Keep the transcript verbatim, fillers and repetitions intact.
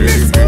Let's go.